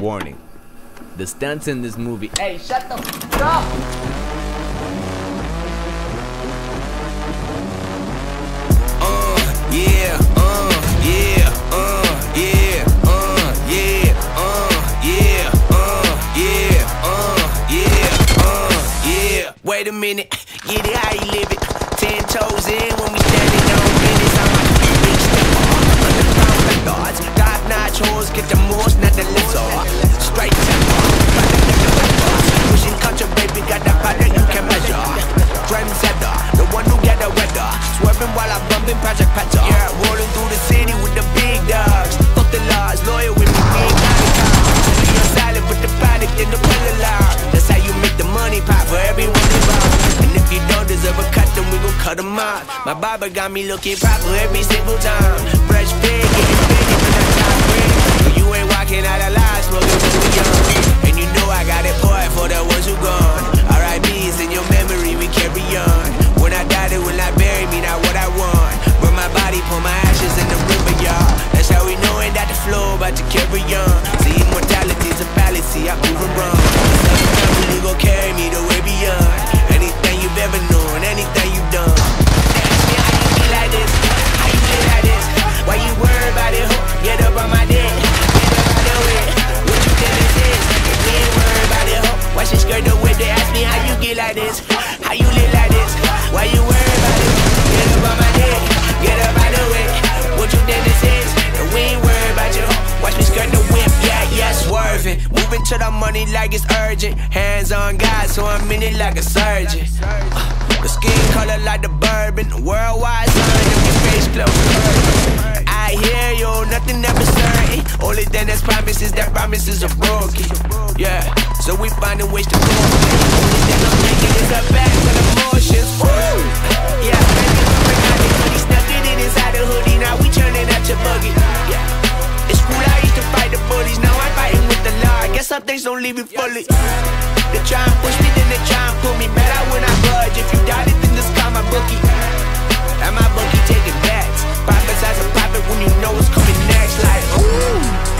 Warning, the stunts in this movie— Hey, shut the f*** up! Wait a minute, get it how you live it. 10 toes in when we standing on business. I'm a big step underground like thoughts. Top-notch hoes get the most, not the less off. Straight to the boss. Pushing culture, baby, got the product you can measure. Trendsetter, the one who get the weather. Swerving while I'm bumping Project Petter. Yeah, rolling through the city with the big dogs. Fuck the laws, loyal with me, big dogs. We are solid with the product in the pillar line. That's how you make the money pop for everyone. Cut 'em out. My barber got me looking proper every single time. Fresh pig, getting big in the top ring. But you ain't walking out alive, smoking till we young. And you know I got it poured for the ones who gone. R.I.P.'s in your memory, we carry on. When I die, they will not bury me, not what I want. Burn my body, pour my ashes in the river, y'all. That's how we knowin' that the flow about to carry on. See, immortality's a fallacy, I prove 'em wrong. Sometimes you gon' carry me the way beyond. Anything you've ever known, anything you've done. Like this, how you live like this? Why you worry about it? Get up on my head, get up out the way. What you think this is? And we ain't worried about you. Watch me skirt the whip, yeah, yeah, swerving. Moving to the money like it's urgent. Hands on God, so I'm in it like a surgeon. The skin color like the bourbon. Worldwide sun, if your face close. I hear you, nothing ever certain. Only thing that's promised is that promises are broken. Yeah, so we finding ways to go. It's a bag full of emotions. Woo! Yeah, baby, bring out the hoodie. Snuck it in inside the hoodie. Now we turning out your buggy. Yeah, it's cool, I used to fight the bullies. Now I'm fighting with the law. I guess some things don't leave me fully. They try and push me, then they try and pull me. Mad out when I budge. If you doubt it, then just call my bookie. And my bookie taking backs. Prophesize a prophet when you know what's coming next. Like, ooh.